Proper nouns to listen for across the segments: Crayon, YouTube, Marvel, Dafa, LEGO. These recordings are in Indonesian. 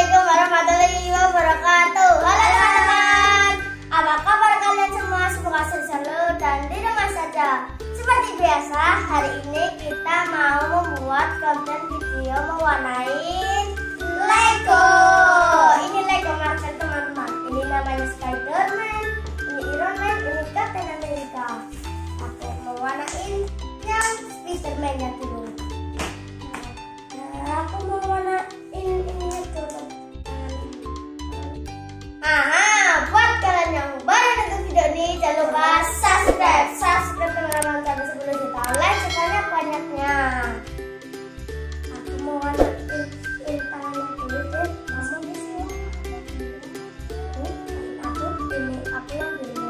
Assalamualaikum warahmatullahi wabarakatuh. Halo teman-teman, apa kabar kalian semua? Semoga sehat selalu dan di rumah saja. Seperti biasa, hari ini kita mau membuat konten video mewarnai Lego. Ini Lego Marvel teman-teman. Ini namanya Spiderman, ini Iron Man, ini Captain America. Aku mau warnain yang Spiderman-nya dulu. Nah, aku mau warnain buat kalian yang baru nonton video ini, jangan lupa subscribe teman-teman, karena sebelum kita like channelnya banyaknya. Aku mau warnain tangannya dulu deh, langsung di sini. Aku yang dulu.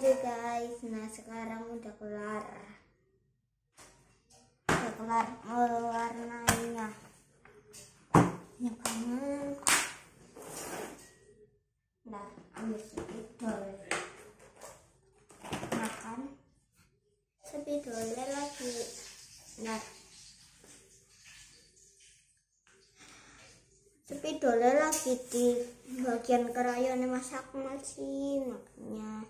aja guys. Nah sekarang udah kelar, warnanya ini kanan. Nah ambil spidol, makan spidolnya lagi. Nah spidolnya lagi di bagian krayonnya masak masih makanya.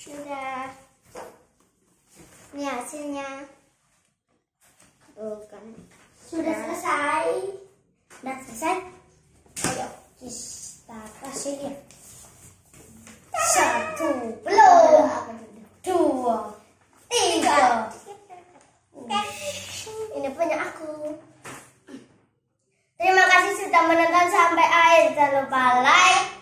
Sudah, ini hasilnya. Bukan. Sudah selesai. Sudah selesai. Ayo kita kasih dia. 1, 2, 3. Ini punya aku. Terima kasih sudah menonton sampai akhir. Jangan lupa like.